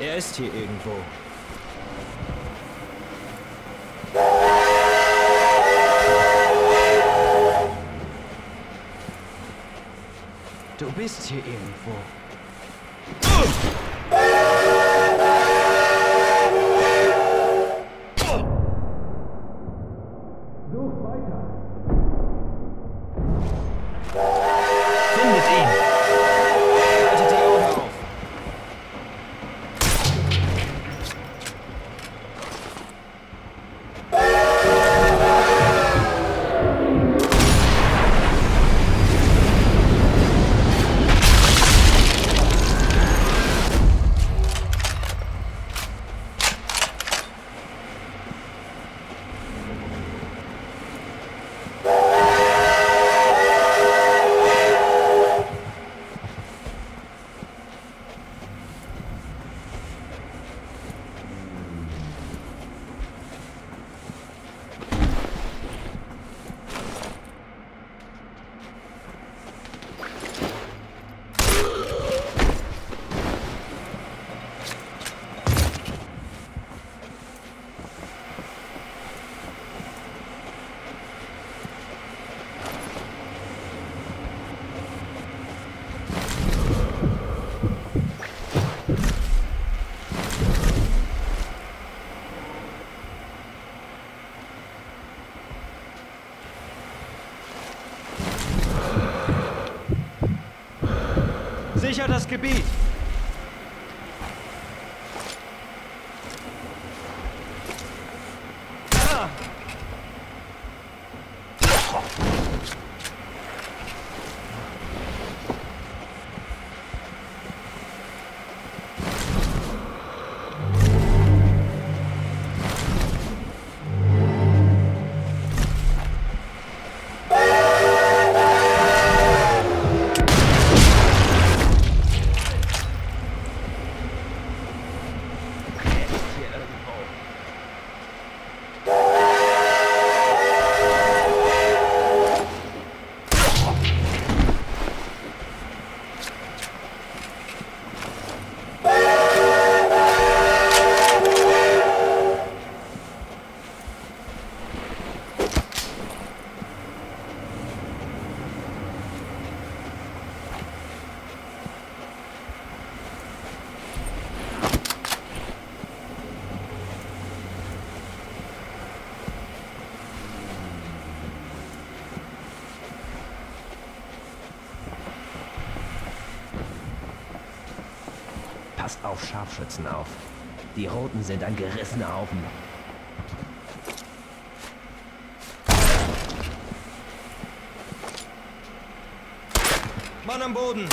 Er ist hier irgendwo. Du bist hier irgendwo. Sicher das Gebiet! Passt auf Scharfschützen auf. Die Roten sind ein gerissener Haufen. Mann am Boden!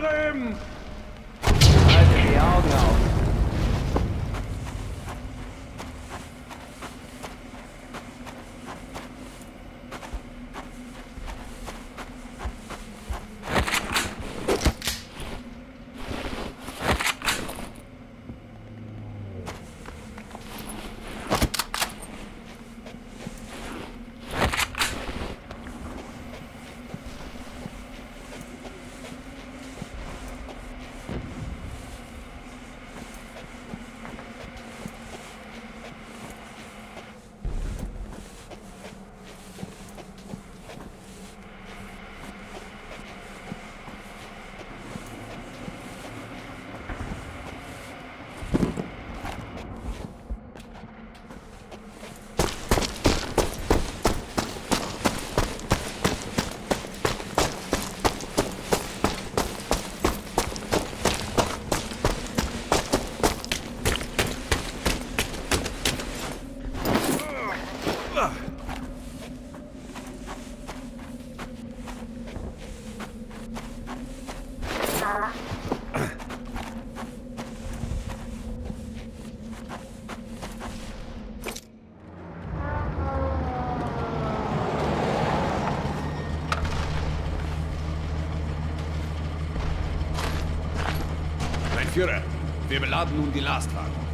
drüben! Haltet die Augen auf! Führer, wir beladen nun die Lastwagen.